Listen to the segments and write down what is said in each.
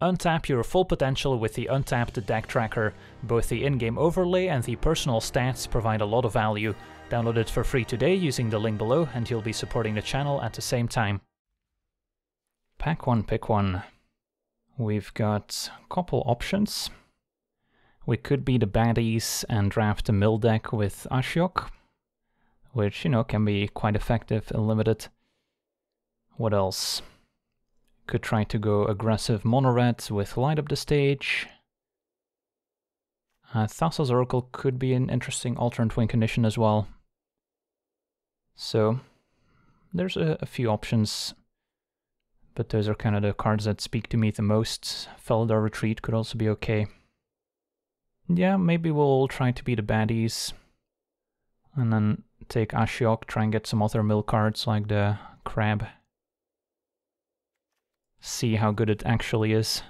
Untap your full potential with the Untapped Deck Tracker. Both the in-game overlay and the personal stats provide a lot of value. Download it for free today using the link below, and you'll be supporting the channel at the same time. Pack one, pick one. We've got a couple options. We could be the baddies and draft a mill deck with Ashiok, which, you know, can be quite effective and limited. What else? Could try to go aggressive mono-red with Light Up the Stage. Thassa's Oracle could be an interesting alternate win condition as well. So there's a few options, but those are kind of the cards that speak to me the most. Felidar Retreat could also be okay. Yeah, maybe we'll try to be the baddies and then take Ashiok, try and get some other mill cards like the crab. See how good it actually is.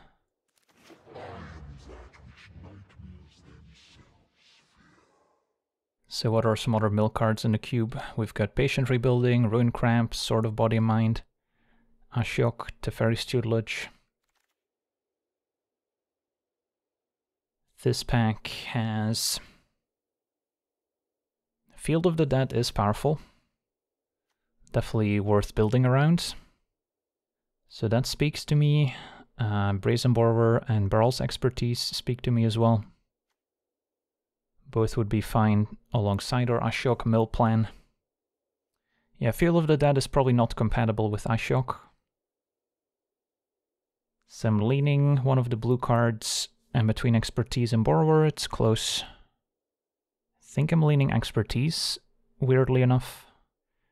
So what are some other mill cards in the cube? We've got Patient Rebuilding, Ruin Crab, Sword of Body and Mind, Ashiok, Teferi's Tutelage. This pack has... Field of the Dead is powerful. Definitely worth building around. So that speaks to me. Brazen Borrower and Baral's expertise speak to me as well. Both would be fine alongside our Ashiok mill plan. Yeah, Field of the Dead is probably not compatible with Ashiok. So I'm leaning one of the blue cards, and between Expertise and Borrower, it's close. I think I'm leaning Expertise, weirdly enough.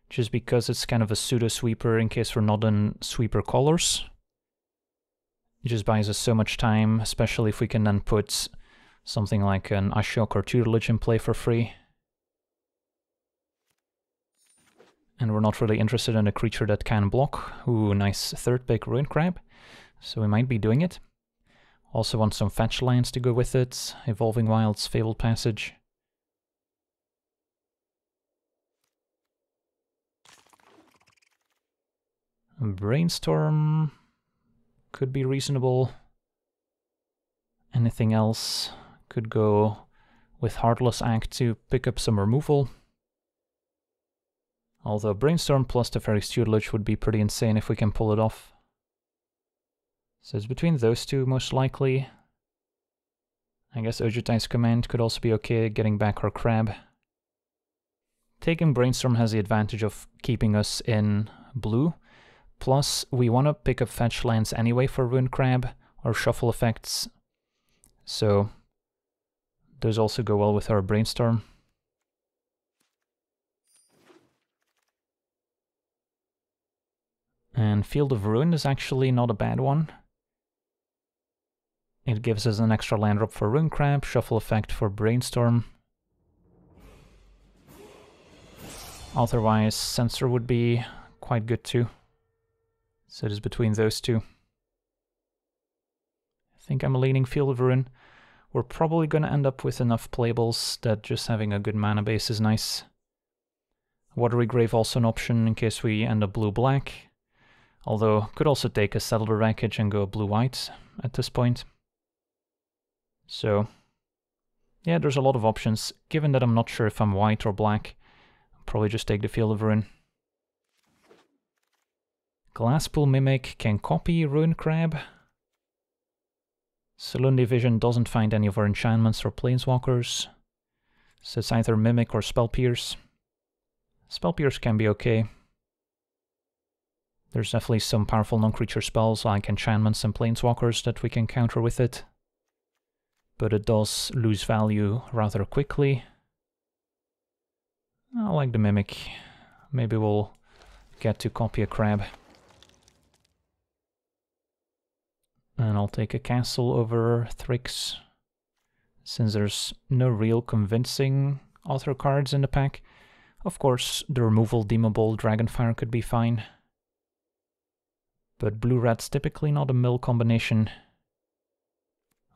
Just because it's kind of a pseudo-sweeper in case we're not in sweeper colors. It just buys us so much time, especially if we can then put something like an Ashiok or Tutelage in play for free. And we're not really interested in a creature that can block. Ooh, nice third pick, Ruin Crab. So we might be doing it. Also want some fetch lands to go with it. Evolving Wilds, Fabled Passage. Brainstorm could be reasonable. Anything else? Could go with Heartless Act to pick up some removal. Although Brainstorm plus Teferi's Tutelage would be pretty insane if we can pull it off. So it's between those two, most likely. I guess Ojutai's Command could also be okay, getting back our crab. Taking Brainstorm has the advantage of keeping us in blue. Plus, we want to pick up fetch lands anyway for Ruin Crab, or shuffle effects. So those also go well with our Brainstorm. And Field of Ruin is actually not a bad one. It gives us an extra land drop for Ruin Crab, shuffle effect for Brainstorm. Otherwise, Sensor would be quite good too. So it is between those two. I think I'm leaning Field of Ruin. We're probably going to end up with enough playables that just having a good mana base is nice. Watery Grave also an option in case we end up blue-black. Although, could also take a Settler Wreckage and go blue-white at this point. So, yeah, there's a lot of options. Given that I'm not sure if I'm white or black, I'll probably just take the Field of Ruin. Glasspool Mimic can copy Ruin Crab. Saloon Division doesn't find any of our enchantments or planeswalkers. So it's either Mimic or Spell Pierce. Spell Pierce can be okay. There's definitely some powerful non-creature spells like enchantments and planeswalkers that we can counter with it. But it does lose value rather quickly. I like the Mimic. Maybe we'll get to copy a crab. And I'll take a castle over Thrix, since there's no real convincing other cards in the pack. Of course, the removal deemable Dragonfire could be fine. But blue-red's typically not a mill combination.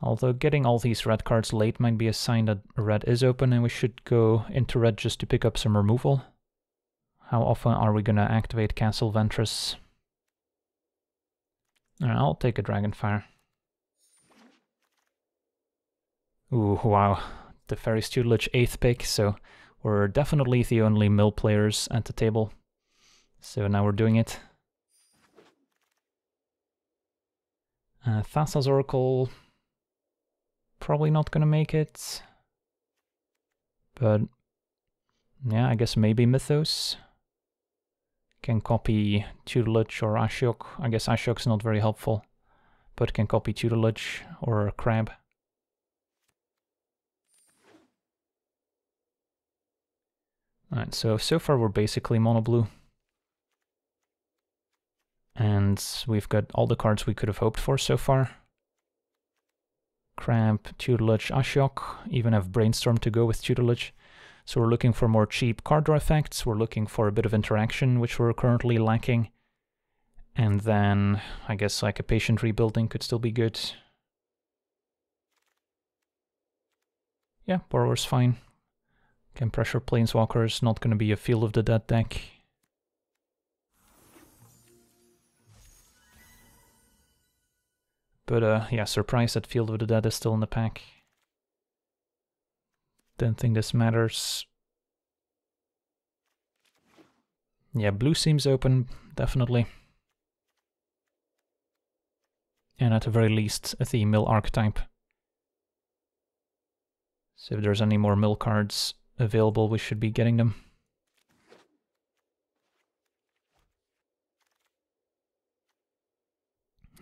Although getting all these red cards late might be a sign that red is open and we should go into red just to pick up some removal. How often are we gonna activate Castle Ventress? I'll take a Dragonfire. Ooh, wow. Teferi's Tutelage 8th pick, so we're definitely the only mill players at the table. So now we're doing it. Thassa's Oracle, probably not gonna make it. But yeah, I guess maybe Mythos. Can copy Tutelage or Ashiok. I guess Ashiok's not very helpful, but can copy Tutelage or Crab. Alright, so far we're basically mono-blue. And we've got all the cards we could have hoped for so far. Crab, Tutelage, Ashiok, even have Brainstorm to go with Tutelage. So we're looking for more cheap card draw effects, we're looking for a bit of interaction, which we're currently lacking. And then, I guess like a Patient Rebuilding could still be good. Yeah, Borrower's fine. Can pressure Planeswalkers, not gonna be a Field of the Dead deck. But yeah, surprised that Field of the Dead is still in the pack. Don't think this matters. Yeah, blue seems open, definitely. And at the very least, the mill archetype. So if there's any more mill cards available, we should be getting them.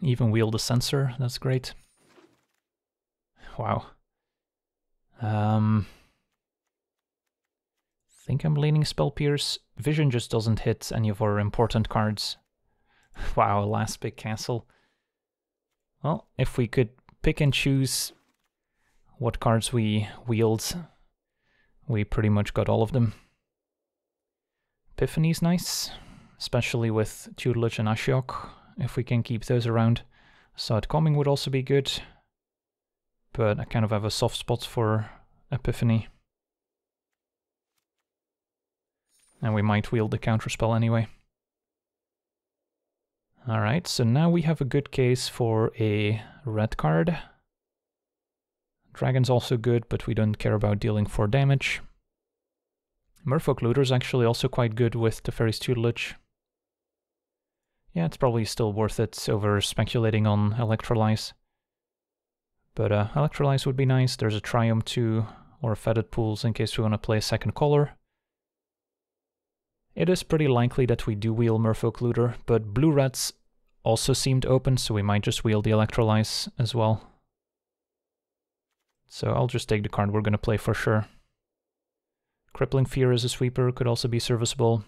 Even wield a sensor, that's great. Wow. I think I'm leaning Spell Pierce. Vision just doesn't hit any of our important cards. Wow, last pick Castle. Well, if we could pick and choose what cards we wield, we pretty much got all of them. Epiphany's nice, especially with Tutelage and Ashiok, if we can keep those around. Sad Calming would also be good, but I kind of have a soft spot for Epiphany. And we might wield the counterspell anyway. Alright, so now we have a good case for a red card. Dragon's also good, but we don't care about dealing 4 damage. Merfolk Looter is actually also quite good with Teferi's Tutelage. Yeah, it's probably still worth it over speculating on Electrolyze. But Electrolyze would be nice. There's a Triome too, or Fetid Pools in case we want to play a second color. It is pretty likely that we do wheel Merfolk Looter, but blue reds also seemed open, so we might just wheel the Electrolyze as well. So I'll just take the card we're gonna play for sure. Crippling Fear as a sweeper could also be serviceable.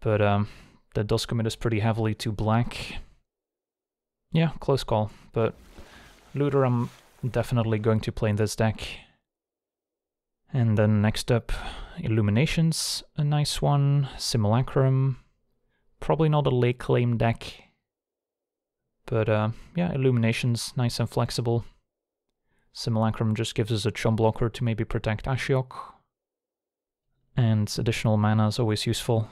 But that does commit us pretty heavily to black. Yeah, close call, but Looter I'm definitely going to play in this deck. And then next up, Illuminations, a nice one. Simulacrum, probably not a late claim deck, but yeah, Illuminations, nice and flexible. Simulacrum just gives us a chum blocker to maybe protect Ashiok, and additional mana is always useful.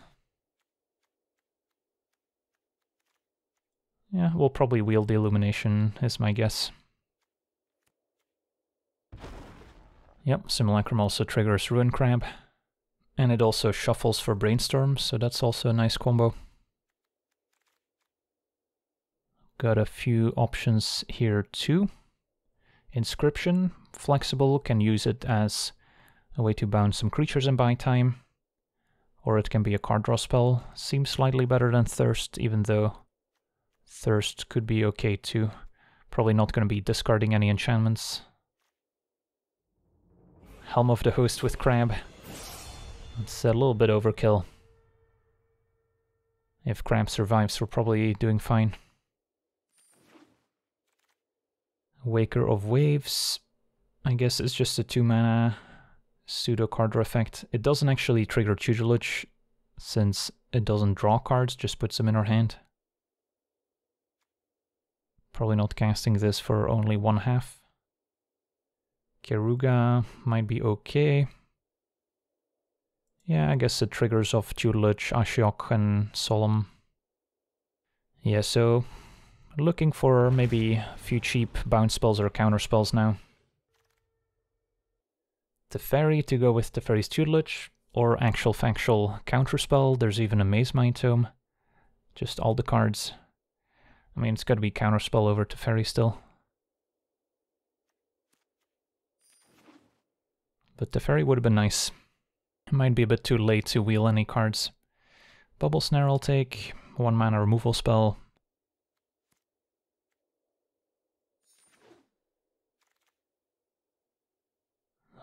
Yeah, we'll probably wield the Illumination, is my guess. Yep, Simulacrum also triggers Ruin Crab, and it also shuffles for Brainstorm, so that's also a nice combo. Got a few options here too. Inscription, flexible, can use it as a way to bounce some creatures and buy time, or it can be a card draw spell. Seems slightly better than Thirst, even though Thirst could be okay too. Probably not going to be discarding any enchantments. Helm of the Host with Crab. It's a little bit overkill. If Crab survives, we're probably doing fine. Waker of Waves, I guess it's just a 2-mana pseudo card draw effect. It doesn't actually trigger Tutelage, since it doesn't draw cards, just puts them in our hand. Probably not casting this for only 1/2. Keruga might be okay. Yeah, I guess the triggers of Tutelage, Ashiok, and Solemn. Yeah, so Looking for maybe a few cheap bounce spells or counter spells now. Teferi to go with Teferi's Tutelage, or Actual Factual Counterspell. There's even a Maze Mind Tome. Just all the cards. I mean, it's gotta be Counterspell over Teferi still. But Teferi would have been nice. It might be a bit too late to wheel any cards. Bubble Snare I'll take, 1 mana removal spell.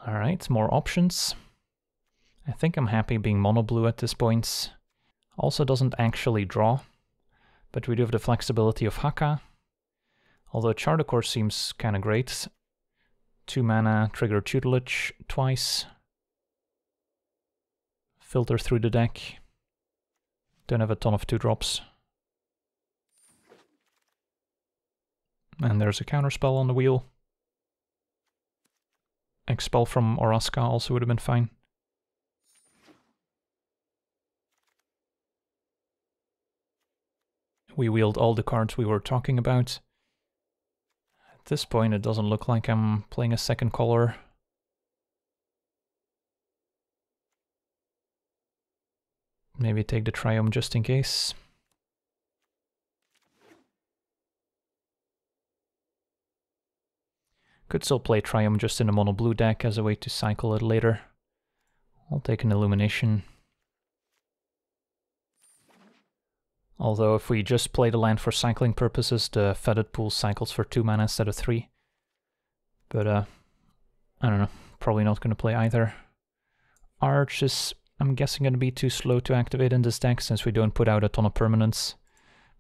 Alright, more options. I think I'm happy being mono-blue at this point. Also doesn't actually draw, but we do have the flexibility of Hakka. Although Charter Course seems kinda great. 2 mana, trigger Tutelage twice. Filter through the deck. Don't have a ton of 2-drops. And there's a counterspell on the wheel. Expel from Oraska also would have been fine. We wheeled all the cards we were talking about. At this point it doesn't look like I'm playing a second color. Maybe take the Triome just in case. Could still play Triome just in a mono-blue deck as a way to cycle it later. I'll take an Illumination. Although if we just play the land for cycling purposes, the Fetid Pool cycles for 2 mana instead of 3. But I don't know, probably not going to play either. Arch is, I'm guessing, going to be too slow to activate in this deck since we don't put out a ton of permanents.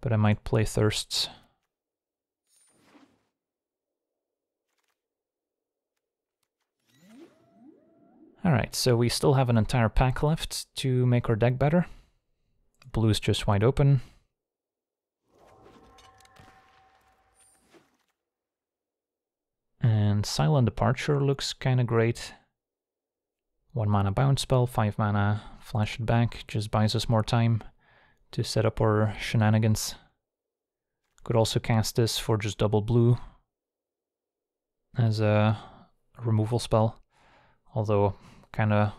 But I might play Thirst. Alright, so we still have an entire pack left to make our deck better. Blue is just wide open. And Silent Departure looks kinda great. 1 mana bounce spell, 5 mana, flash it back, just buys us more time to set up our shenanigans. Could also cast this for just double blue as a removal spell. Although, kinda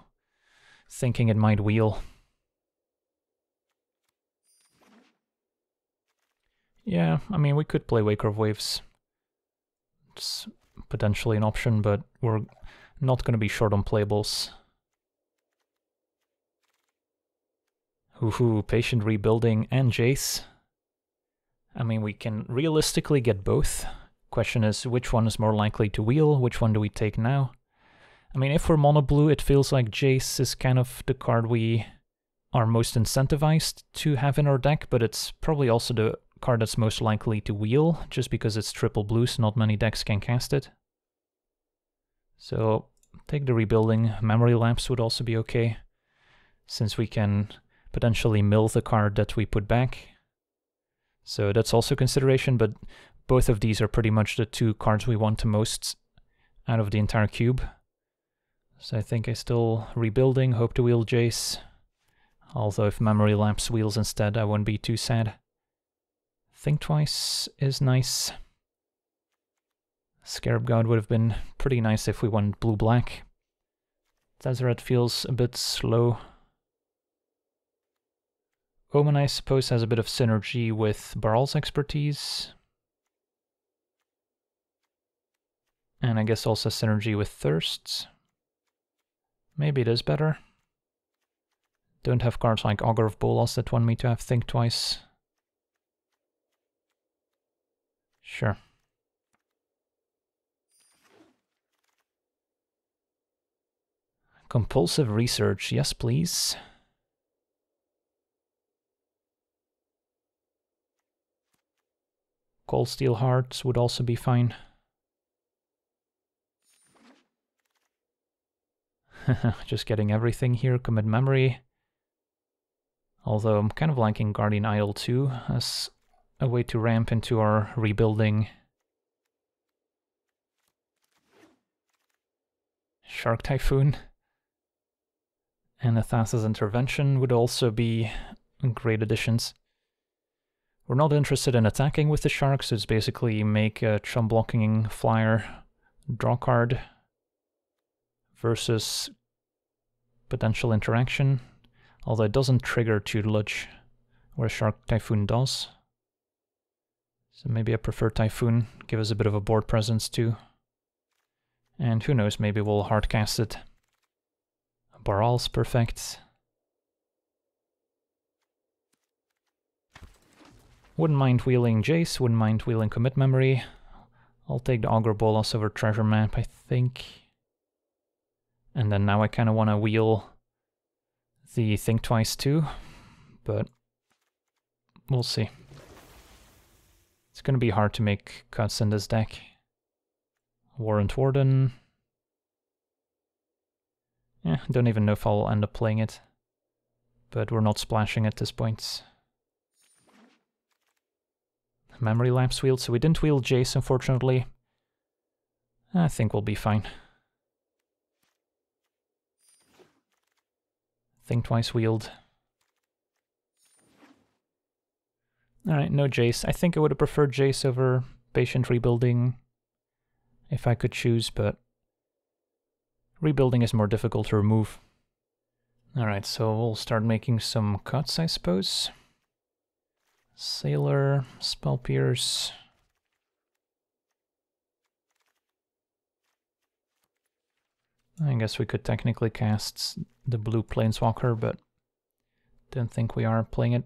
thinking it might wheel. Yeah, I mean, we could play Waker of Waves. It's potentially an option, but we're not gonna be short on playables. Woohoo, Patient Rebuilding and Jace. I mean, we can realistically get both. Question is, which one is more likely to wheel? Which one do we take now? I mean, if we're mono-blue, it feels like Jace is kind of the card we are most incentivized to have in our deck, but it's probably also the card that's most likely to wheel, just because it's triple blue, so not many decks can cast it. So, take the Rebuilding. Memory Lapse would also be okay, since we can potentially mill the card that we put back. So that's also consideration, but both of these are pretty much the two cards we want the most out of the entire cube. So I think I still Rebuilding, hope to wheel Jace. Although if Memory Lapse wheels instead, I won't be too sad. Think Twice is nice. Scarab God would have been pretty nice if we went blue-black. Tezzeret feels a bit slow. Omen, I suppose, has a bit of synergy with Baral's expertise. And I guess also synergy with Thirst. Maybe it is better. Don't have cards like Augur of Bolas that want me to have Think Twice. Sure. Compulsive Research, yes please. Cold Steel Hearts would also be fine. Just getting everything here, commit memory. Although I'm kind of liking Guardian Idol too, as a way to ramp into our Rebuilding. Shark Typhoon. And Thassa's Intervention would also be great additions. We're not interested in attacking with the sharks, so it's basically make a chum blocking flyer, draw card, versus potential interaction, although it doesn't trigger Tutelage, where Shark Typhoon does. So maybe I prefer Typhoon, give us a bit of a board presence too. And who knows, maybe we'll hardcast it. Baral's perfect. Wouldn't mind wheeling Jace, wouldn't mind wheeling Commit Memory. I'll take the Augur of Bolas over Treasure Map, I think. And then now I kind of want to wheel the Think Twice too, but we'll see. It's going to be hard to make cuts in this deck. Warrant Warden. Yeah, don't even know if I'll end up playing it, but we're not splashing at this point. Memory Lapse wheeled, so we didn't wheel Jace, unfortunately. I think we'll be fine. Think Twice wheeled. Alright, no Jace. I think I would have preferred Jace over Patient Rebuilding if I could choose, but Rebuilding is more difficult to remove. Alright, so we'll start making some cuts, I suppose. Sailor, Spell Pierce. I guess we could technically cast the blue Planeswalker, but don't think we are playing it.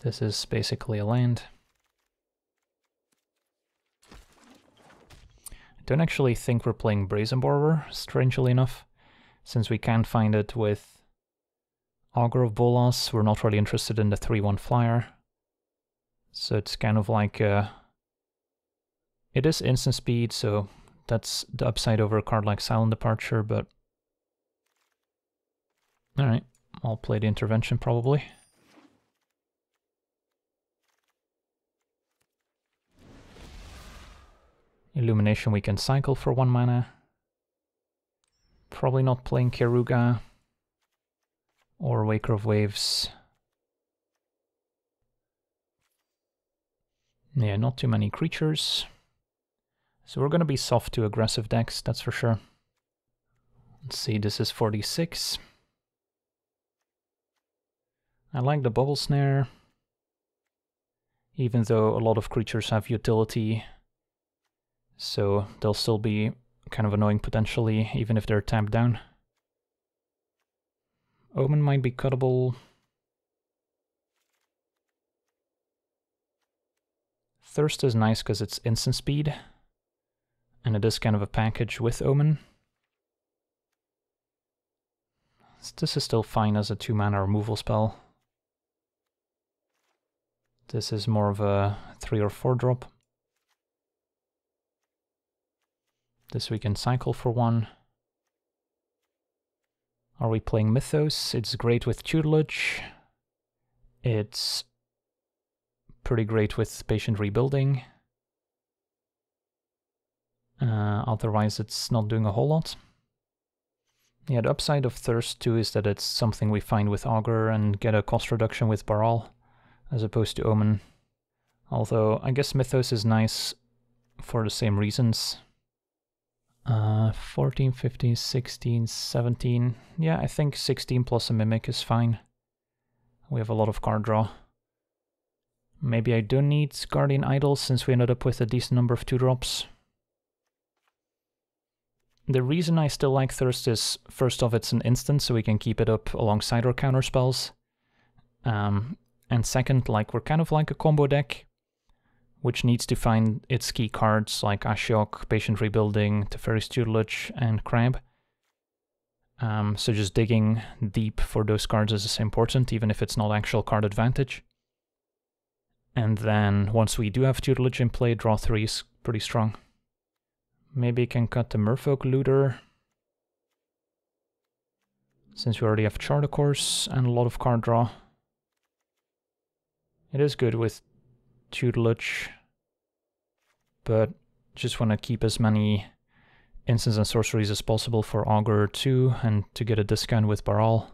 This is basically a land. I don't actually think we're playing Brazen Borrower, strangely enough, since we can't find it with Augur of Bolas. We're not really interested in the 3-1 flyer, so it's kind of like it is instant speed, so that's the upside over a card like Silent Departure, but alright, I'll play the Intervention probably. Illumination we can cycle for 1 mana. Probably not playing Keruga or Waker of Waves. Yeah, not too many creatures. So we're going to be soft to aggressive decks, that's for sure. Let's see, this is 46. I like the Bubble Snare, even though a lot of creatures have utility, so they'll still be kind of annoying potentially, even if they're tapped down. Omen might be cuttable. Thirst is nice because it's instant speed, and it is kind of a package with Omen. This is still fine as a 2-mana removal spell. This is more of a 3 or 4 drop. This we can cycle for 1. Are we playing Mythos? It's great with Tutelage. It's pretty great with Patient Rebuilding. Otherwise it's not doing a whole lot. Yeah, the upside of Thirst too is that it's something we find with Augur and get a cost reduction with Baral, as opposed to Omen. Although I guess Mythos is nice for the same reasons. 14, 15, 16, 17. Yeah, I think 16 plus a Mimic is fine. We have a lot of card draw. Maybe I don't need Guardian Idol since we ended up with a decent number of 2-drops. The reason I still like Thirst is, first off, it's an instant, so we can keep it up alongside our counter spells. And second, like, we're kind of like a combo deck, which needs to find its key cards like Ashiok, Patient Rebuilding, Teferi's Tutelage, and Crab. So just digging deep for those cards is important, even if it's not actual card advantage. And then once we do have Tutelage in play, draw 3 is pretty strong. Maybe can cut the Merfolk Looter, since we already have Charter Course and a lot of card draw. It is good with Tutelage, but just want to keep as many instants and sorceries as possible for Augur 2 and to get a discount with Baral.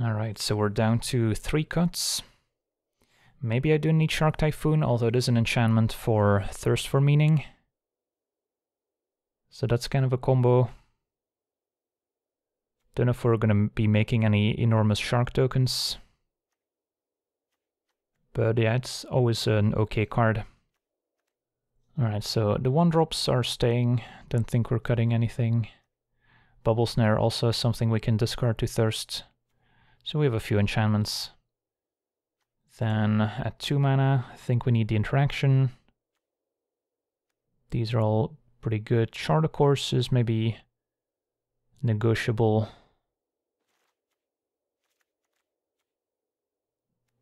Alright, so we're down to 3 cuts. Maybe I do need Shark Typhoon, although it is an enchantment for Thirst for Meaning. So that's kind of a combo. Don't know if we're gonna be making any enormous shark tokens. But yeah, it's always an okay card. Alright, so the 1-drops are staying. Don't think we're cutting anything. Bubble Snare also is something we can discard to Thirst. So we have a few enchantments. Then at 2 mana, I think we need the interaction. These are all pretty good. Charter Course is maybe negotiable.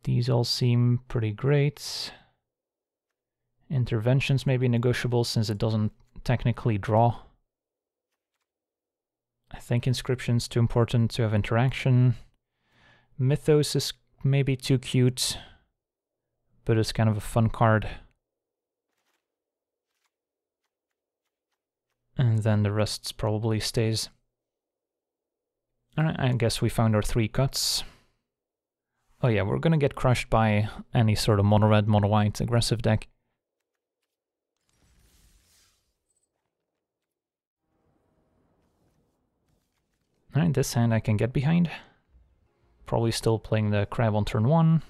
These all seem pretty great. Interventions may be negotiable since it doesn't technically draw. I think Inscription is too important to have interaction. Mythos is maybe too cute, but it's kind of a fun card. And then the rest probably stays. Alright, I guess we found our 3 cuts. Oh yeah, we're gonna get crushed by any sort of mono-red, mono-white aggressive deck. Alright, this hand I can get behind. Probably still playing the crab on turn 1,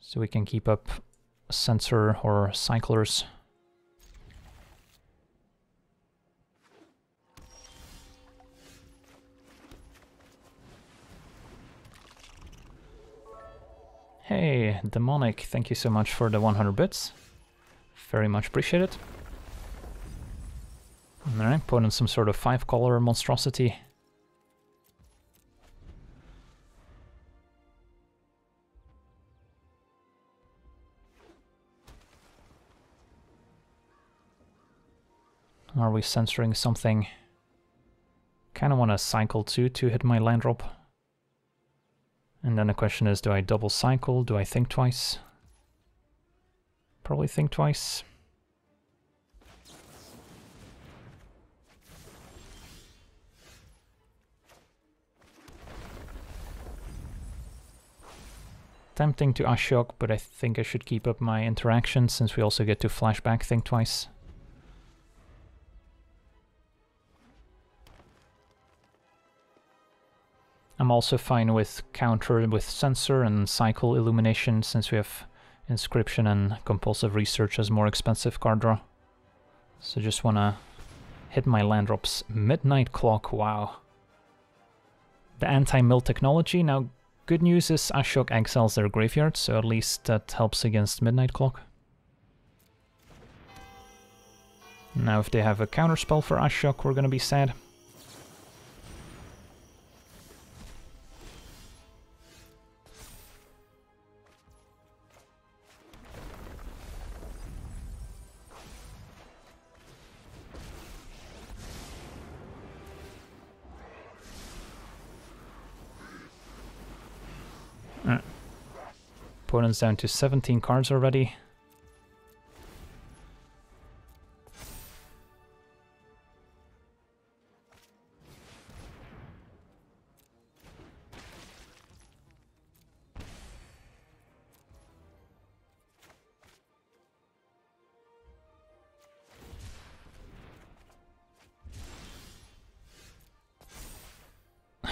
so we can keep up sensor or cyclers. Hey, Demonic, thank you so much for the 100 bits. Very much appreciated. Alright, put in some sort of 5-color monstrosity. Are we censoring something? Kinda wanna cycle 2 to hit my land drop. And then the question is, do I double cycle? Do I think twice? Probably think twice. Tempting to Ashiok, but I think I should keep up my interaction since we also get to flashback think twice. I'm also fine with counter with sensor and cycle illumination since we have Inscription and Compulsive Research as more expensive card draw. So just wanna hit my land drops. Midnight Clock, wow. The anti-mill technology. Now good news is Ashiok exiles their graveyard, so at least that helps against Midnight Clock. Now if they have a counterspell for Ashiok, we're gonna be sad. Opponent's down to 17 cards already.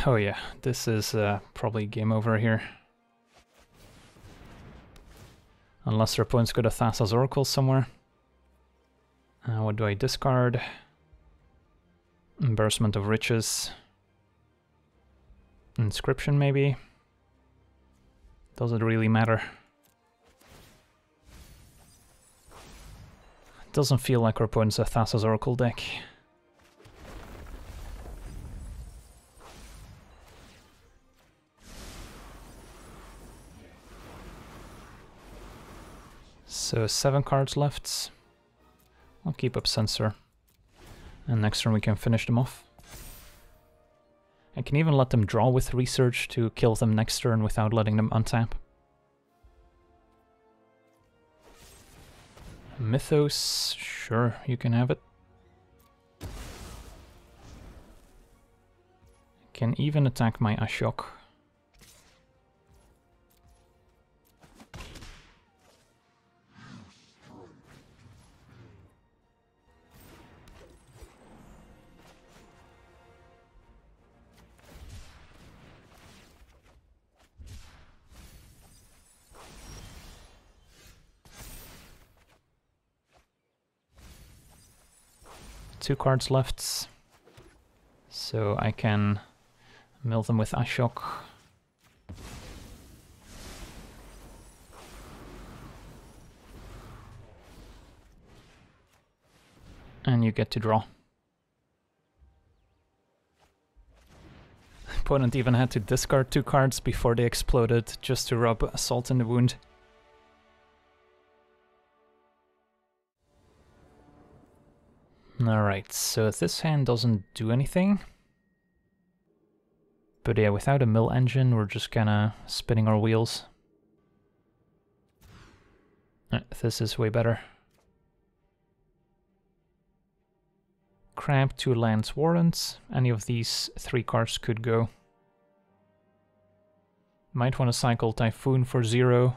Oh yeah, this is probably game over here. Unless our opponents go to Thassa's Oracle somewhere. What do I discard? Embarrassment of Riches. Inscription maybe? Doesn't really matter. Doesn't feel like our opponent's a Thassa's Oracle deck. So 7 cards left. I'll keep up Sensor. And next turn we can finish them off. I can even let them draw with Research to kill them next turn without letting them untap. Mythos, sure, you can have it. can even attack my Ashiok. Two cards left, so I can mill them with Ashiok. And you get to draw. Opponent even had to discard two cards before they exploded just to rub salt in the wound. Alright, so this hand doesn't do anything. But yeah, without a mill engine, we're just kinda spinning our wheels. This is way better. Crab, two lands, warrants. Any of these three cards could go. Might want to cycle Typhoon for 0.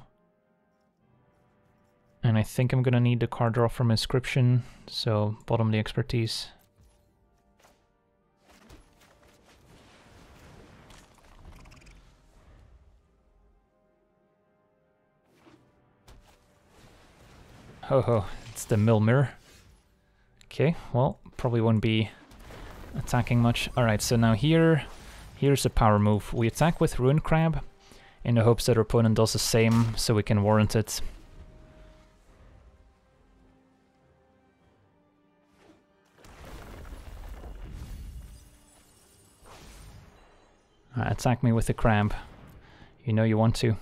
And I think I'm gonna need the card draw from Inscription, so bottom the expertise. Ho ho, it's the mill mirror. Okay, well, probably won't be attacking much. Alright, so now here's a power move. We attack with Ruin Crab in the hopes that our opponent does the same so we can warrant it. Attack me with the crab. You know you want to.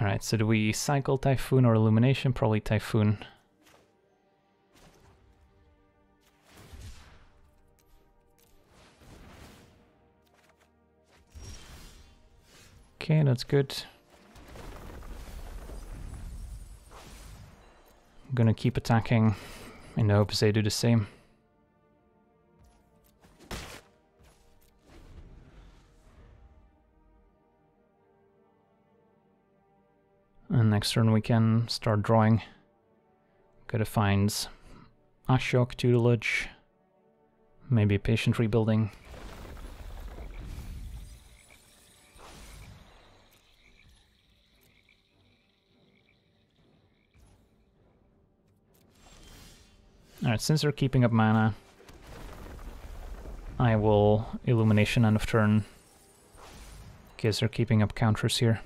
Alright, so do we cycle Typhoon or Illumination? Probably Typhoon. Okay, that's good. I'm gonna keep attacking in the hopes they do the same. And next turn we can start drawing. Gotta find Ashiok, Tutelage, maybe Patient Rebuilding. Alright, since they're keeping up mana, I will Illumination end of turn, in case they're keeping up counters here.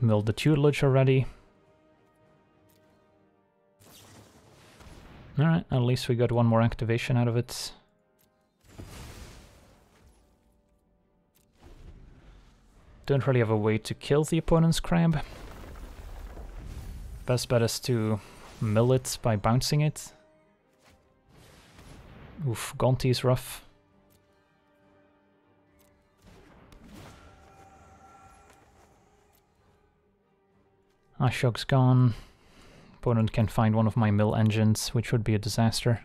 Mill the Tutelage already. Alright, at least we got one more activation out of it. Don't really have a way to kill the opponent's crab. Best bet is to mill it by bouncing it. Oof, Gonti is rough. Ashiok's gone. Opponent can find one of my mill engines, which would be a disaster.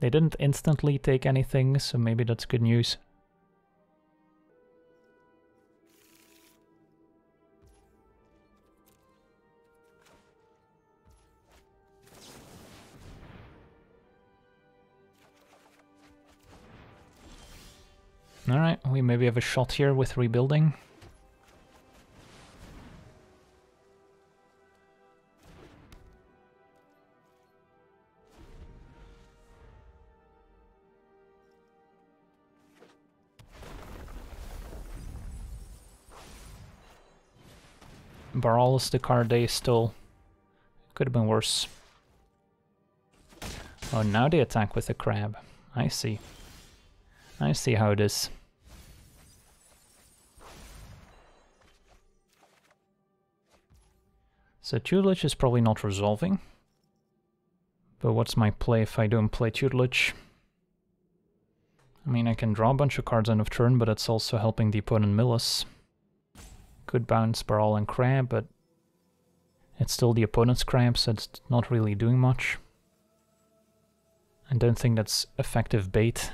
They didn't instantly take anything, so maybe that's good news. Alright, we maybe have a shot here with rebuilding. Baral is the card they stole. Could have been worse. Oh, now they attack with a crab. I see. I see how it is. So Tutelage is probably not resolving. But what's my play if I don't play Tutelage? I mean, I can draw a bunch of cards end of turn, but that's also helping the opponent mill us. could bounce Baral and Crab, but it's still the opponent's Crab, so it's not really doing much. I don't think that's effective bait.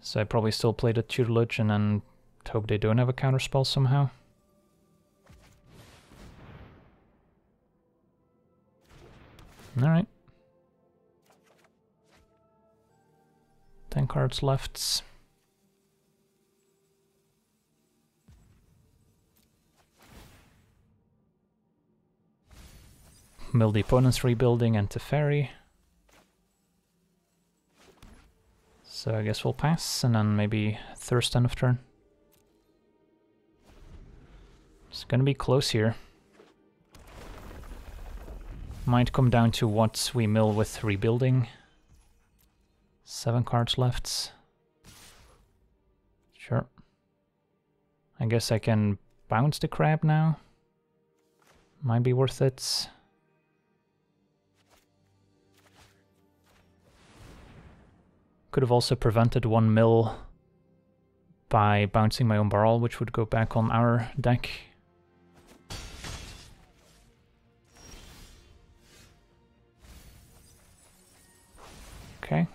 So I probably still play the Tutelage and then hope they don't have a counterspell somehow. Alright. 10 cards left. Mill the opponent's Rebuilding and Teferi. So I guess we'll pass, and then maybe Thirst end of turn. It's gonna be close here. Might come down to what we mill with Rebuilding. 7 cards left. Sure. I guess I can bounce the Crab now. Might be worth it. Could have also prevented one mill by bouncing my own Baral, which would go back on our deck. Okay.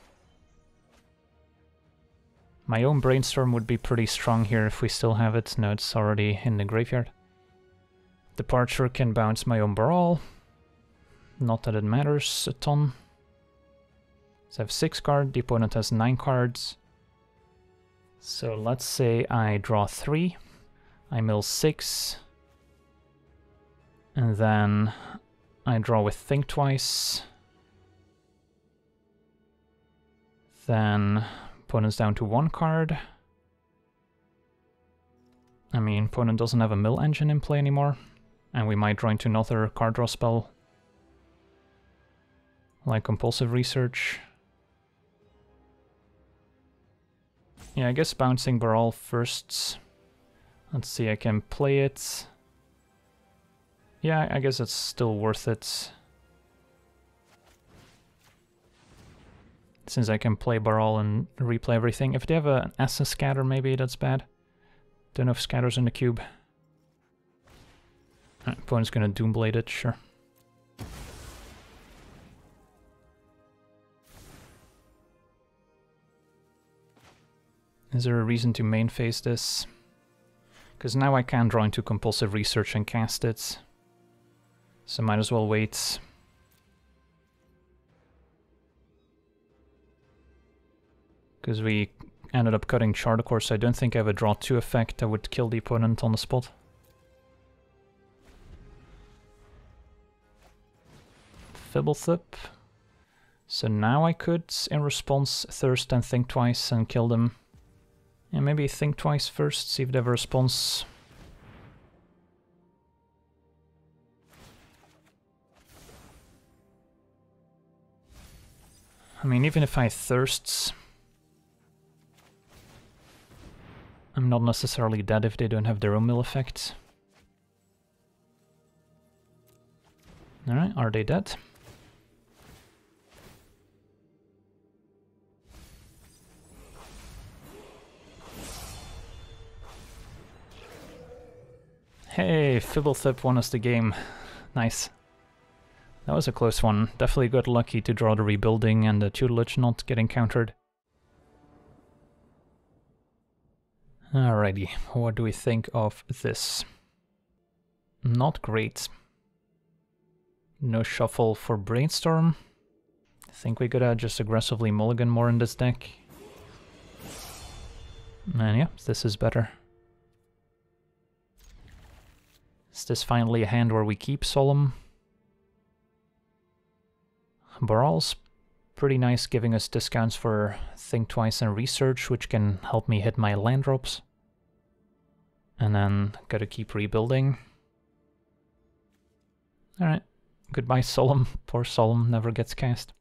My own Brainstorm would be pretty strong here if we still have it. No, it's already in the graveyard. Departure can bounce my own Baral. Not that it matters a ton. So I have 6 cards, the opponent has 9 cards. So let's say I draw 3, I mill 6, and then I draw with Think Twice. Then opponent's down to 1 card. I mean, opponent doesn't have a mill engine in play anymore, and we might draw into another card draw spell, like Compulsive Research. Yeah, I guess bouncing Baral first. Let's see, I can play it. Yeah, I guess it's still worth it, since I can play Baral and replay everything. If they have an Assa Scatter, maybe that's bad. Don't know if Scatter's in the cube. Right, opponent's gonna Doomblade it, sure. Is there a reason to main phase this? Because now I can draw into Compulsive Research and cast it. So might as well wait. Because we ended up cutting Charter Course, so I don't think I have a draw 2 effect that would kill the opponent on the spot. Fibblethip. So now I could, in response, Thirst and Think Twice and kill them. And maybe Think Twice first, see if they have a response. I mean, even if I Thirst, I'm not necessarily dead if they don't have their own mill effect. Alright, are they dead? Hey, Fibblethip won us the game. Nice. That was a close one. Definitely got lucky to draw the Rebuilding and the Tutelage not getting countered. Alrighty, what do we think of this? Not great. No shuffle for Brainstorm. I think we gotta just aggressively mulligan more in this deck. And yeah, this is better. Is this finally a hand where we keep Solemn? Baral's pretty nice, giving us discounts for Think Twice and Research, which can help me hit my land drops. And then gotta keep Rebuilding. Alright, goodbye Solemn. Poor Solemn never gets cast.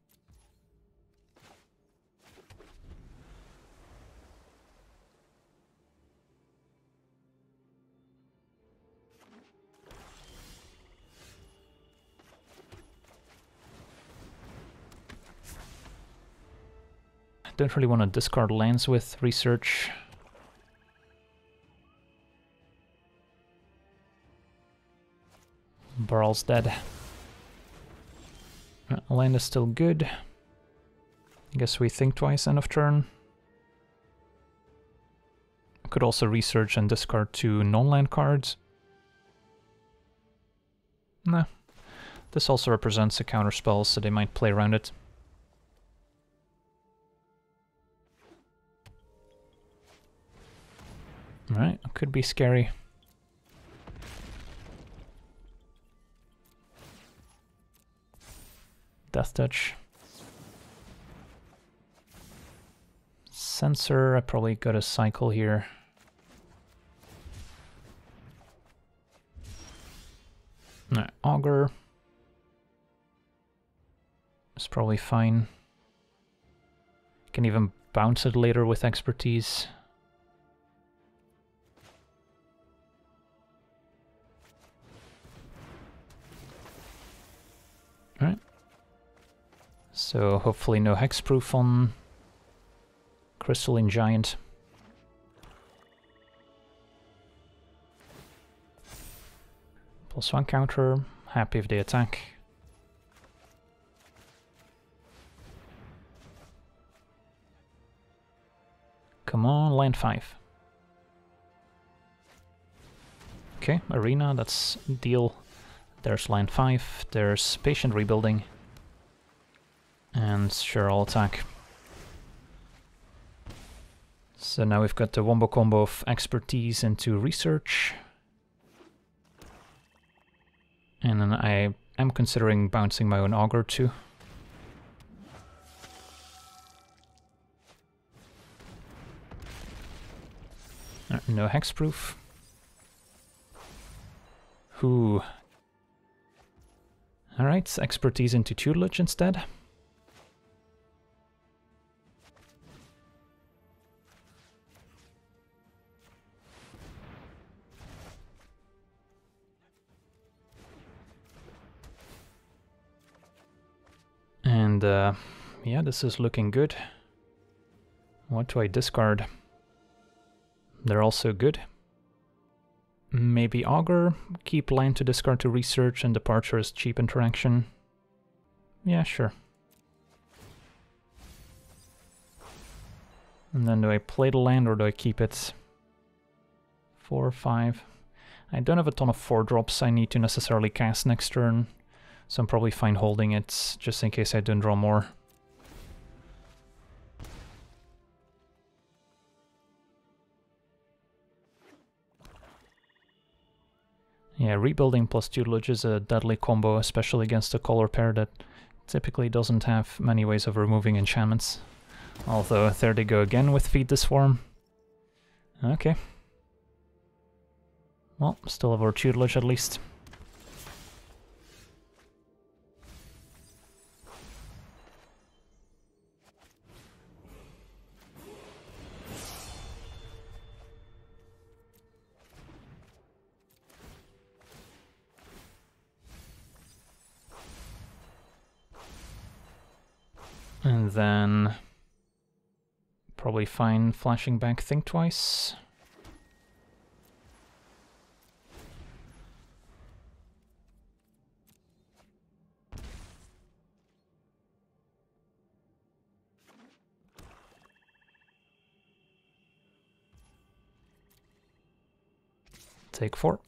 Don't really want to discard lands with Research. Baral's dead. Land is still good. I guess we think twice end of turn. Could also research and discard two non-land cards. Nah. This also represents a counterspell, so they might play around it. Alright, could be scary. Death Touch. Sensor, I probably got a cycle here. No, Augur. It's probably fine. Can even bounce it later with expertise. Alright. So hopefully no hexproof on Crystalline Giant. Plus one counter, happy if they attack. Come on, land 5. Okay, Arena, that's deal. There's land 5, there's Patient Rebuilding. And sure, I'll attack. So now we've got the wombo combo of expertise into research. And then I am considering bouncing my own Augur too. No hexproof. Ooh. Alright, expertise into tutelage instead. And yeah, this is looking good. What do I discard? They're also good. Maybe Augur, keep land to discard to research, and departure is cheap interaction. Yeah, sure. And then do I play the land or do I keep it? 4 or 5. I don't have a ton of 4-drops I need to necessarily cast next turn. So I'm probably fine holding it, just in case I don't draw more. Yeah, rebuilding plus tutelage is a deadly combo, especially against a color pair that typically doesn't have many ways of removing enchantments. Although, there they go again with Feed the Swarm. Okay. Well, still have our tutelage at least. And then probably fine flashing back Think Twice. Take 4.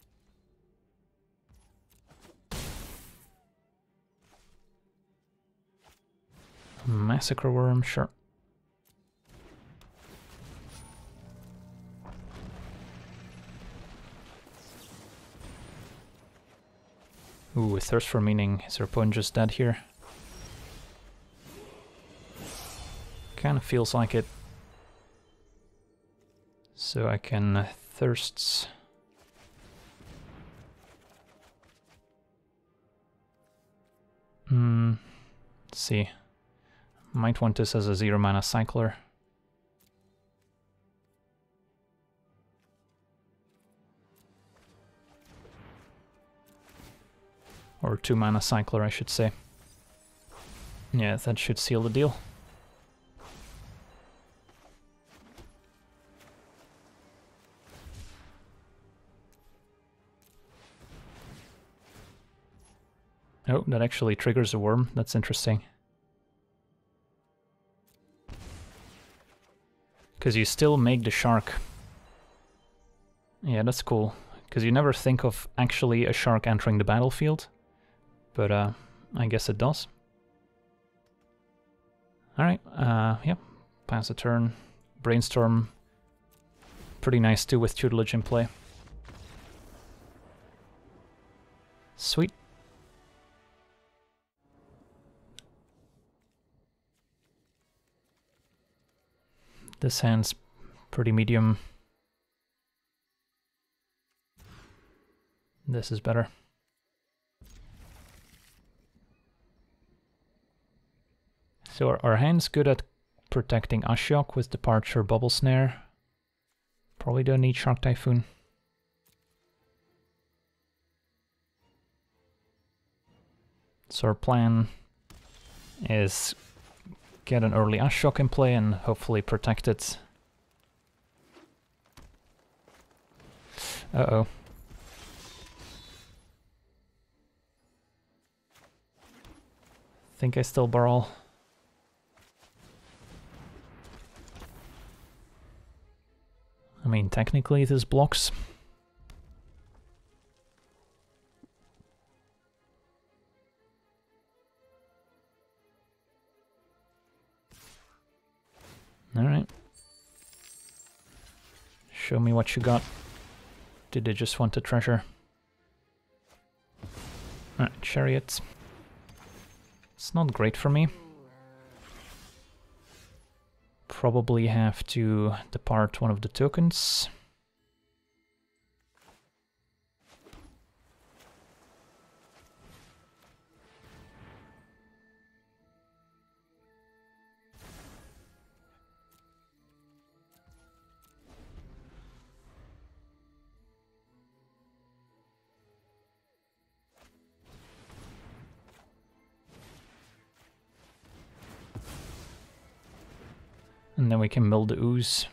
Massacre Worm, sure. Ooh, Thirst for Meaning. Is our opponent just dead here? Kind of feels like it. So I can Thirst. Let's see. Might want this as a 0-mana cycler. Or 2-mana cycler, I should say. Yeah, that should seal the deal. Oh, that actually triggers a worm. That's interesting. Because you still make the shark. Yeah, that's cool. Because you never think of actually a shark entering the battlefield. But I guess it does. Alright, yeah. Pass a turn. Brainstorm. Pretty nice too with Tutelage in play. Sweet. This hand's pretty medium. This is better. So our hand's good at protecting Ashiok with Departure, Bubble Snare. Probably don't need Shark Typhoon. So our plan is get an early Ashiok in play and hopefully protect it. Uh-oh. Think I still Baral. I mean, technically this blocks. Alright. Show me what you got. Did they just want the treasure? Alright, Chariot. It's not great for me. Probably have to depart one of the tokens. And then we can mill the ooze.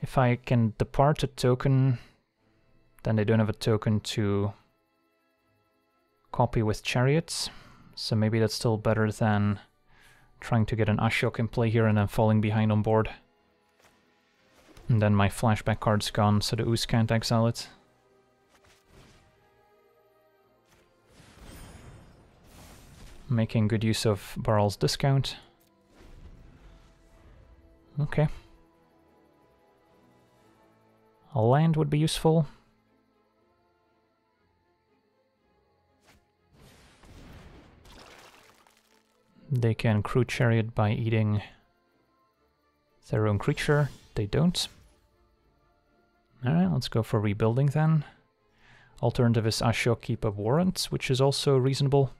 If I can depart a token, then they don't have a token to copy with Chariots. So maybe that's still better than trying to get an Ashiok in play here and then falling behind on board. And then my flashback card's gone, so the ooze can't exile it. Making good use of Baral's discount. Okay. A land would be useful. They can crew Chariot by eating their own creature. They don't. Alright, let's go for rebuilding then. Alternative is Ashiok keep a warrant, which is also reasonable.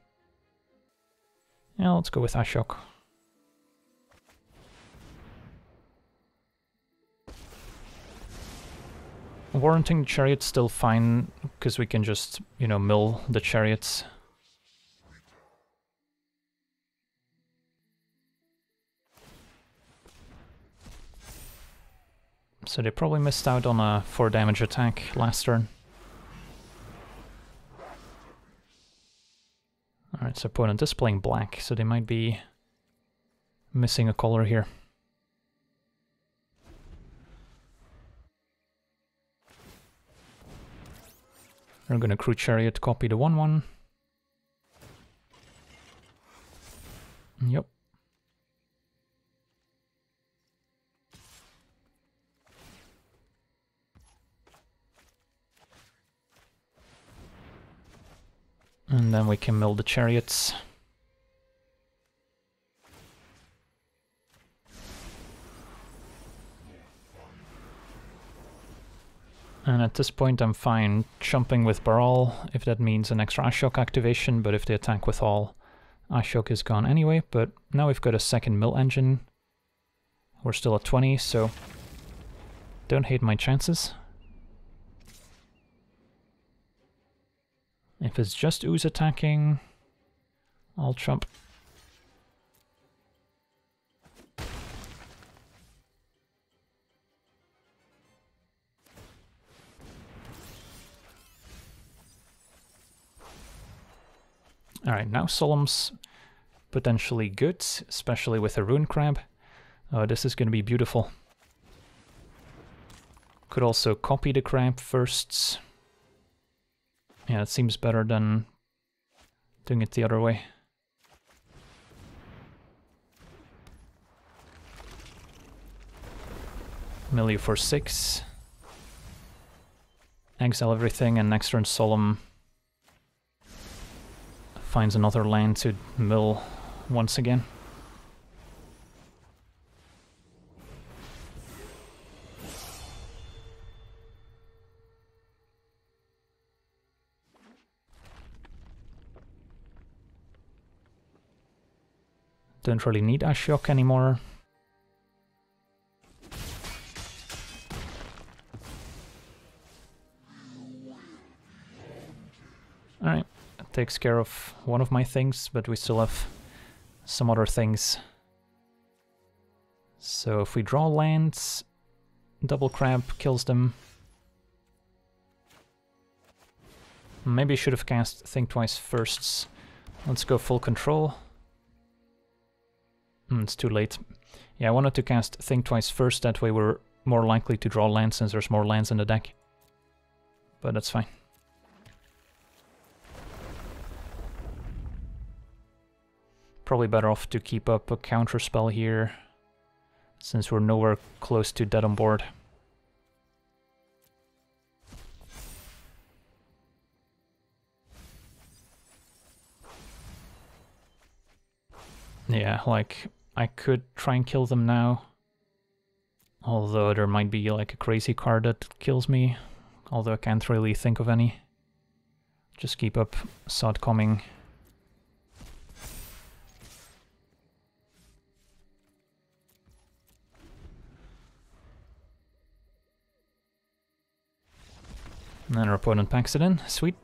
Yeah, let's go with Ashiok. Warranting the Chariot's still fine, because we can just, you know, mill the Chariots. So they probably missed out on a 4 damage attack last turn. Alright, so opponent displaying black, so they might be missing a color here. We're gonna crew Chariot, copy the 1/1. Yep. And then we can mill the Chariots. And at this point I'm fine chumping with Baral, if that means an extra Ashiok activation, but if they attack with all, Ashiok is gone anyway. But now we've got a second mill engine. We're still at 20, so don't hate my chances. If it's just ooze attacking, I'll chump. Alright, now Solemn's potentially good, especially with a Ruin Crab. Oh, this is gonna be beautiful. Could also copy the crab first. Yeah, it seems better than doing it the other way. Milieu for 6. Exile everything, and next turn Solemn finds another land to mill once again. Don't really need Ashiok anymore. Alright, that takes care of one of my things, but we still have some other things. So if we draw lands, Double Crab kills them. Maybe I should have cast Think Twice first. Let's go full control. It's too late. Yeah, I wanted to cast Think Twice first, that way we're more likely to draw lands since there's more lands in the deck. But that's fine. Probably better off to keep up a counterspell here, since we're nowhere close to dead on board. Yeah, like, I could try and kill them now, although there might be like a crazy card that kills me, although I can't really think of any. Just keep up Sod Coming. And then our opponent packs it in. Sweet.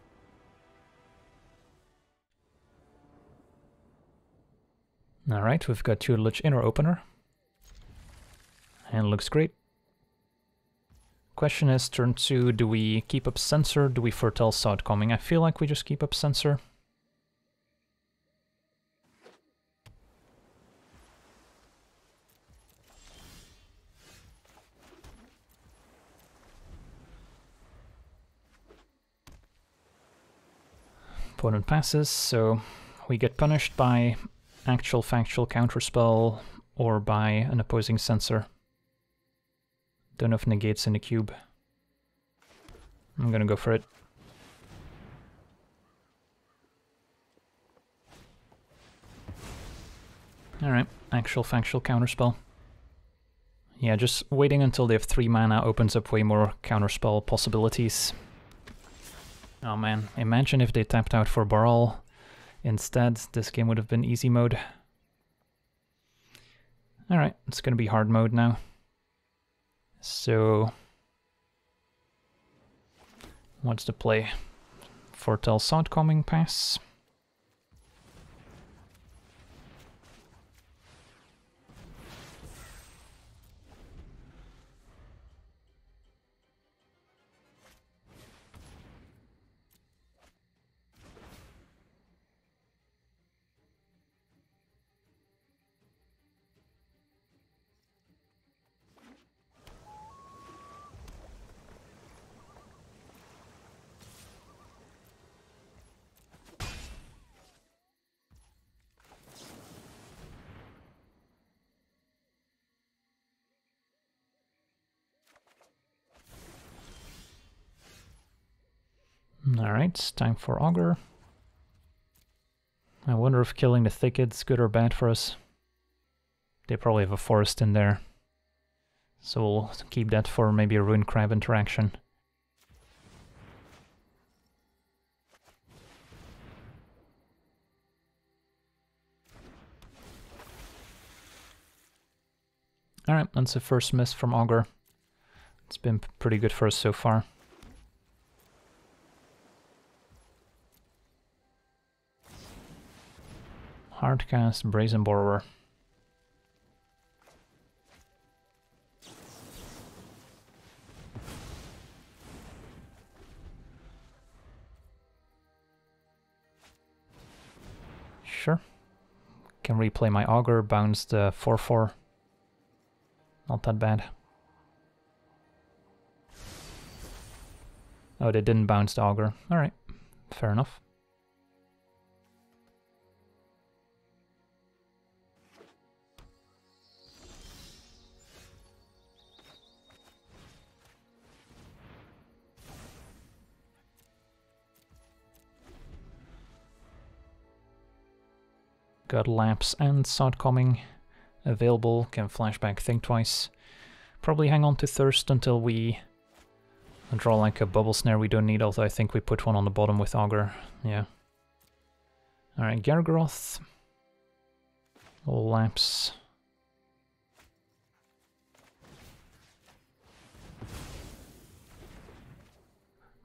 Alright, we've got Tutelage in our opener. And it looks great. Question is, turn 2, do we keep up Sensor? Do we foretell Sod Coming? I feel like we just keep up Sensor. Opponent passes, so we get punished by actual factual counterspell or by an opposing sensor. Don't know if negate's in the cube. I'm gonna go for it. Alright, actual factual counterspell. Yeah, just waiting until they have 3 mana opens up way more counterspell possibilities. Oh man, imagine if they tapped out for Baral instead, this game would have been easy mode. Alright, it's gonna be hard mode now. So, what's the play? Foretell Sod Coming, pass. Alright, it's time for Augur. I wonder if killing the thicket's good or bad for us. They probably have a forest in there. So we'll keep that for maybe a Ruin Crab interaction. Alright, that's the first miss from Augur. It's been pretty good for us so far. Hardcast Brazen Borrower. sure. Can replay my Augur, bounce the 4/4. Not that bad. Oh, they didn't bounce the Augur. Alright, fair enough. Got Lapse and Sod Coming available, can flashback Think Twice. Probably hang on to Thirst until we draw like a Bubble Snare we don't need, although I think we put one on the bottom with Augur, yeah. Alright, Gargaroth. Lapse.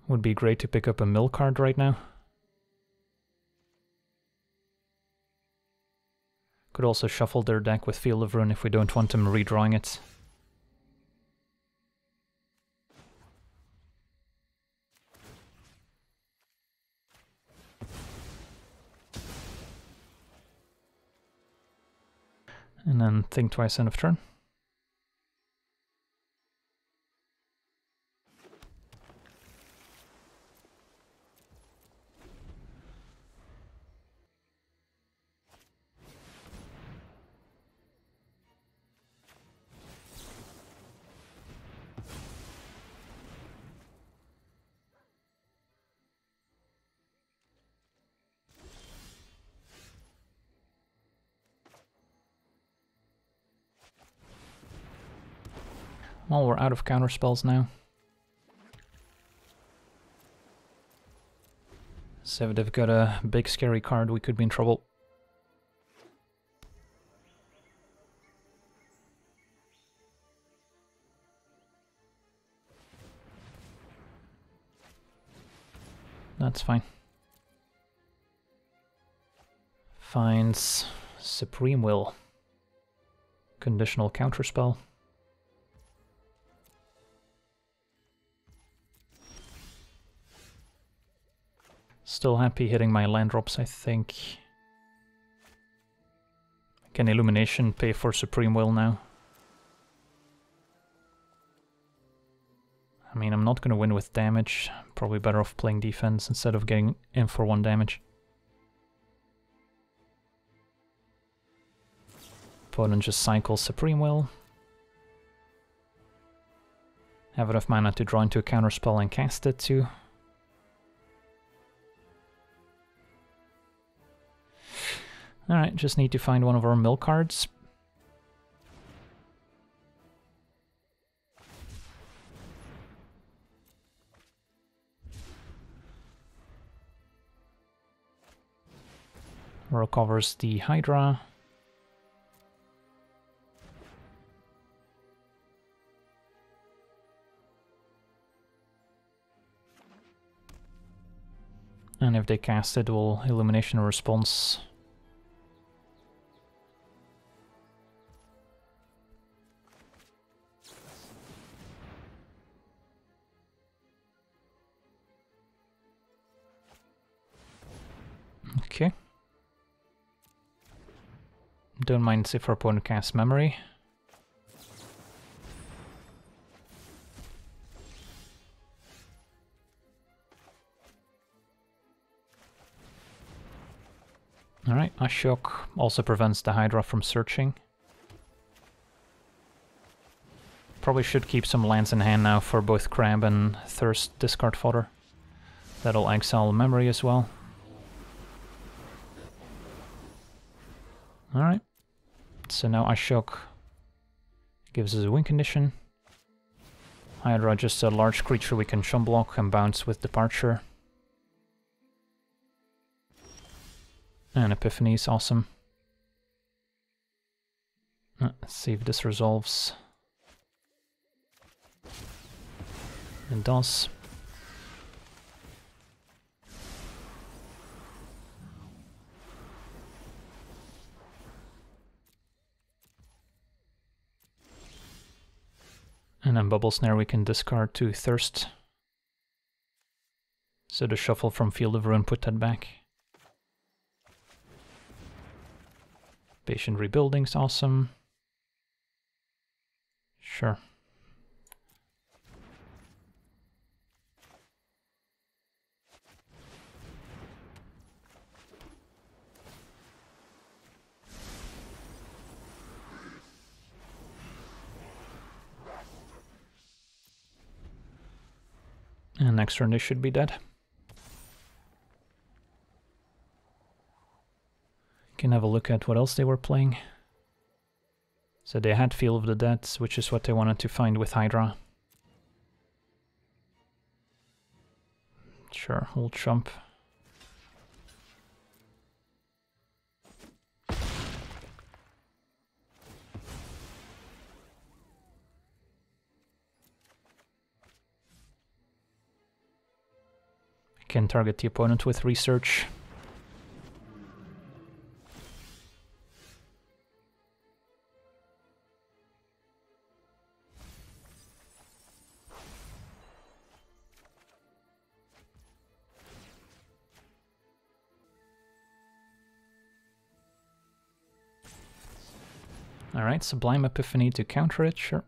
Would be great to pick up a mill card right now. Could also shuffle their deck with Field of Ruin if we don't want them redrawing it. And then Think Twice end of turn. Well, we're out of counter spells now. So if they've got a big scary card, we could be in trouble. That's fine. Finds Supreme Will. Conditional counter spell. Still happy hitting my land drops, I think. Can Illumination pay for Supreme Will now? I mean, I'm not gonna win with damage. Probably better off playing defense instead of getting in for 1 damage. Opponent just cycles Supreme Will. Have enough mana to draw into a counterspell and cast it too. Alright, just need to find one of our mill cards. Recovers the Hydra. And if they cast it, will Illumination response. Okay. Don't mind if our opponent casts Memory. Alright, Ashiok also prevents the Hydra from searching. Probably should keep some lands in hand now for both Crab and Thirst discard fodder. That'll exile Memory as well. Alright, so now Ashiok gives us a win condition. Hydra, just a large creature we can chum block and bounce with Departure. And Epiphany is awesome. Let's see if this resolves. It does. And then Bubble Snare we can discard to Thirst. So the shuffle from Field of Ruin put that back. Patient Rebuilding's awesome. Sure. And next turn they should be dead. Can have a look at what else they were playing. So they had Field of the Dead, which is what they wanted to find with Hydra. Sure, we'll chump. Can target the opponent with research. Alright, Sublime Epiphany to counter it, sure.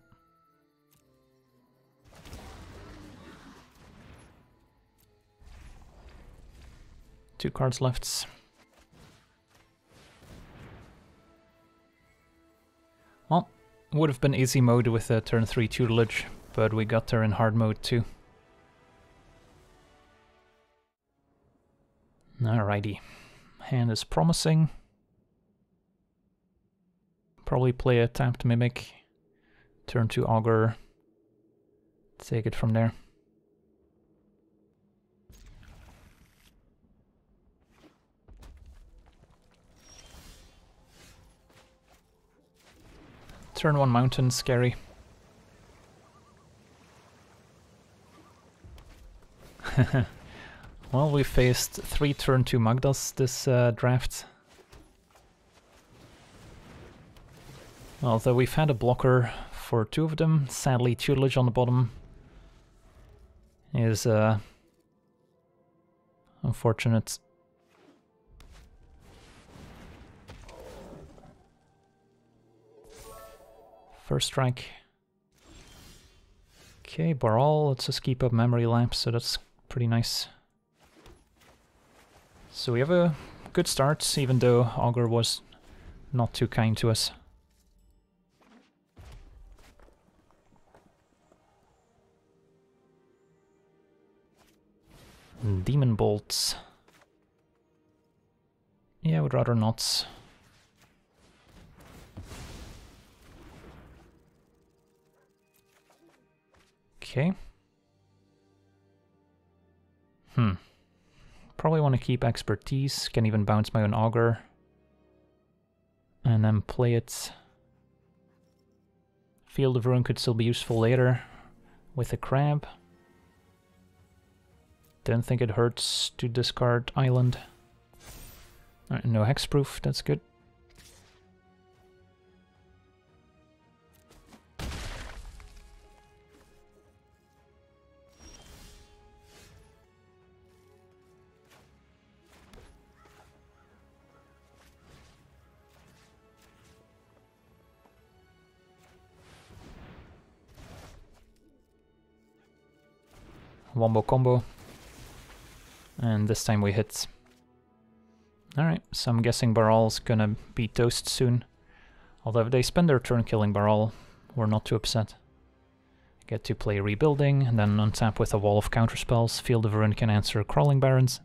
Two cards left. Well, would have been easy mode with a turn 3 tutelage, but we got there in hard mode too. Alrighty. Hand is promising. Probably play a tapped Mimic. Turn to Augur. Take it from there. Turn 1 Mountain, scary. Well, we faced 3 turn 2 Magdas this draft. Although we've had a blocker for 2 of them, sadly tutelage on the bottom is unfortunate. First strike. Okay, Baral, let's just keep up Memory Lapse, so that's pretty nice. So we have a good start, even though Augur was not too kind to us. Demon Bolts. Yeah, I would rather not. Okay. Probably want to keep Expertise, can even bounce my own Augur. And then play it. Field of Ruin could still be useful later with a Crab. Don't think it hurts to discard Island. Alright, no Hexproof, that's good. Wombo combo, and this time we hit. Alright, so I'm guessing Baral's gonna be toast soon. Although if they spend their turn killing Baral, we're not too upset. Get to play Rebuilding, and then untap with a wall of counterspells. Field of Ruin can answer Crawling Barrens.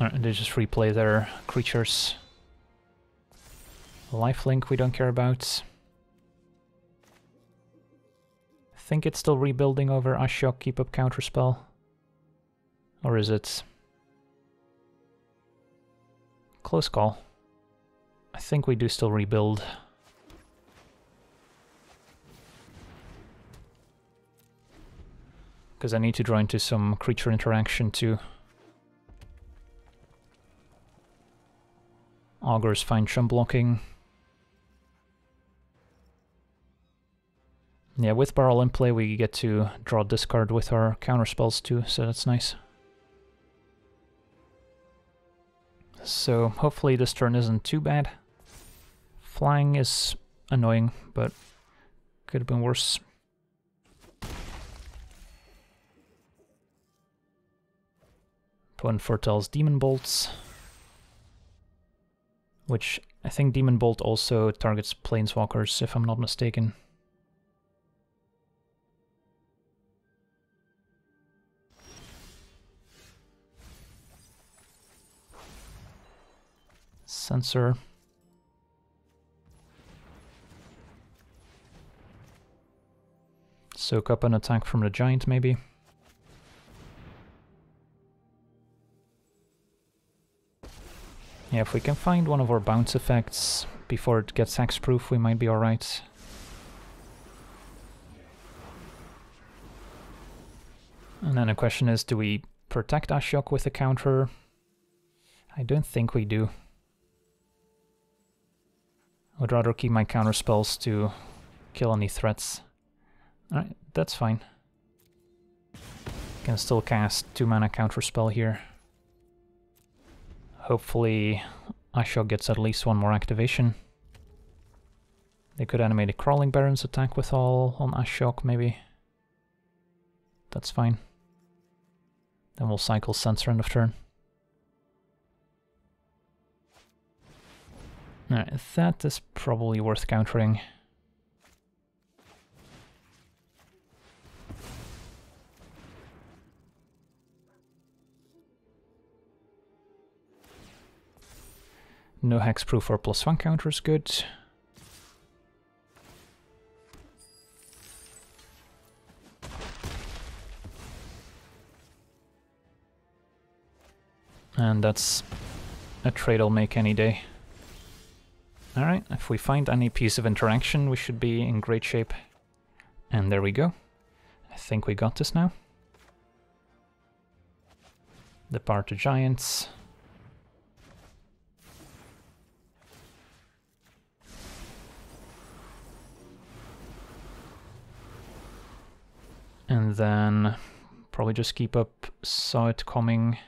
Alright, they just replay their creatures. Lifelink we don't care about. I think it's still Rebuilding over Ashiok, keep up Counterspell. Or is it? Close call. I think we do still rebuild. Because I need to draw into some creature interaction too. Augur is fine chump blocking. Yeah, with Baral in play we get to draw discard with our counterspells too, so that's nice. So hopefully this turn isn't too bad. Flying is annoying, but could have been worse. Opponent foretells Demon Bolts, which I think Demon Bolt also targets Planeswalkers, if I'm not mistaken. Sensor. Soak up an attack from the Giant, maybe. Yeah, if we can find one of our bounce effects before it gets hexproof, we might be alright. And then the question is, do we protect Ashiok with a counter? I don't think we do. I would rather keep my counter spells to kill any threats. Alright, that's fine. Can still cast 2-mana counter spell here. Hopefully Ashiok gets at least one more activation. They could animate a Crawling Baron's attack with all on Ashiok, maybe. That's fine. Then we'll cycle Sensor end of turn. Alright, that is probably worth countering. No hexproof or +1 counter is good. And that's a trade I'll make any day. Alright, if we find any piece of interaction, we should be in great shape. And there we go. I think we got this now. Depart the Giants. And then probably just keep up Sawit Coming.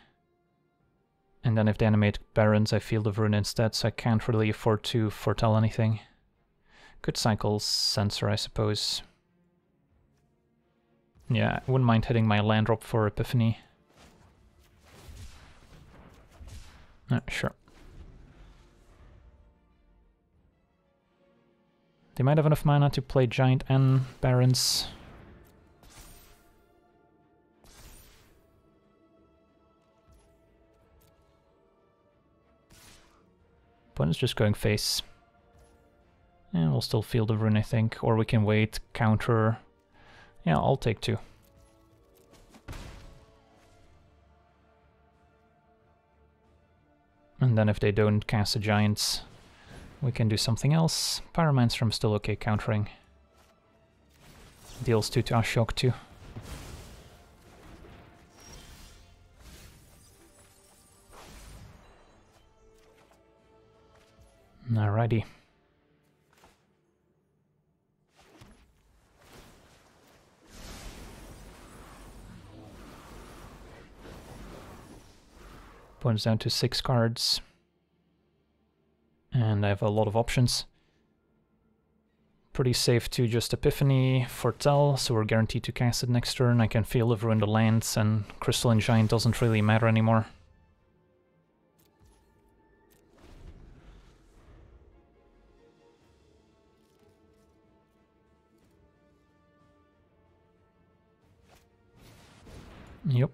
And then if they animate Barons, I Field of Ruin instead, so I can't really afford to foretell anything. Could cycle Sensor, I suppose. Yeah, I wouldn't mind hitting my land drop for Epiphany. Sure. They might have enough mana to play Giant and Barons. Opponent's just going face. And we'll still Field of Ruin, I think. Or we can wait, counter. Yeah, I'll take two. And then if they don't cast the Giants, we can do something else. Pyromancer, I'm still okay countering. Deals 2 to Ashiok too. Alrighty. Opponent's down to 6 cards. And I have a lot of options. Pretty safe to just Epiphany, Foretell, so we're guaranteed to cast it next turn. I can Field of Ruin the lands, and Crystalline Giant doesn't really matter anymore. Yep.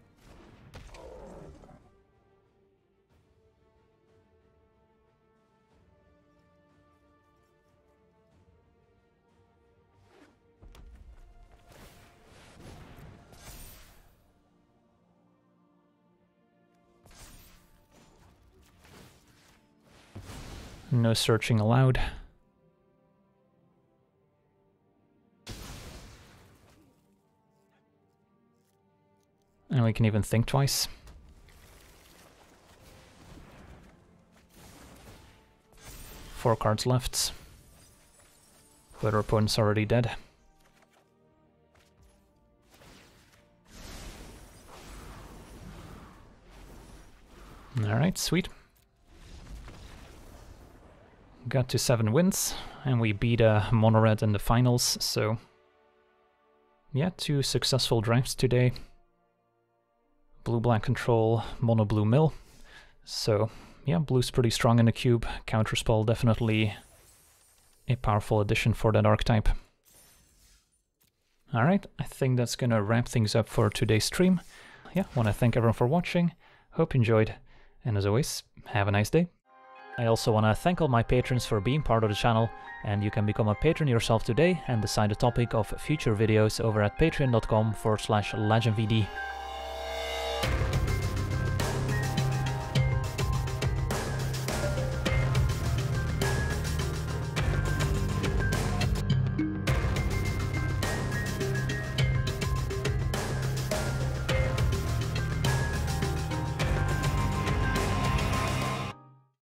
No searching allowed. And we can even think twice. Four cards left. But our opponent's already dead. Alright, sweet. got to 7 wins, and we beat Mono-Red in the finals, so yeah, 2 successful drafts today. Blue-black control, mono-blue mill, so yeah, blue's pretty strong in the cube. Counterspell definitely a powerful addition for that archetype. Alright, I think that's gonna wrap things up for today's stream. Yeah, want to thank everyone for watching, hope you enjoyed, and as always, have a nice day. I also want to thank all my patrons for being part of the channel, and you can become a patron yourself today and decide the topic of future videos over at patreon.com/legendvd.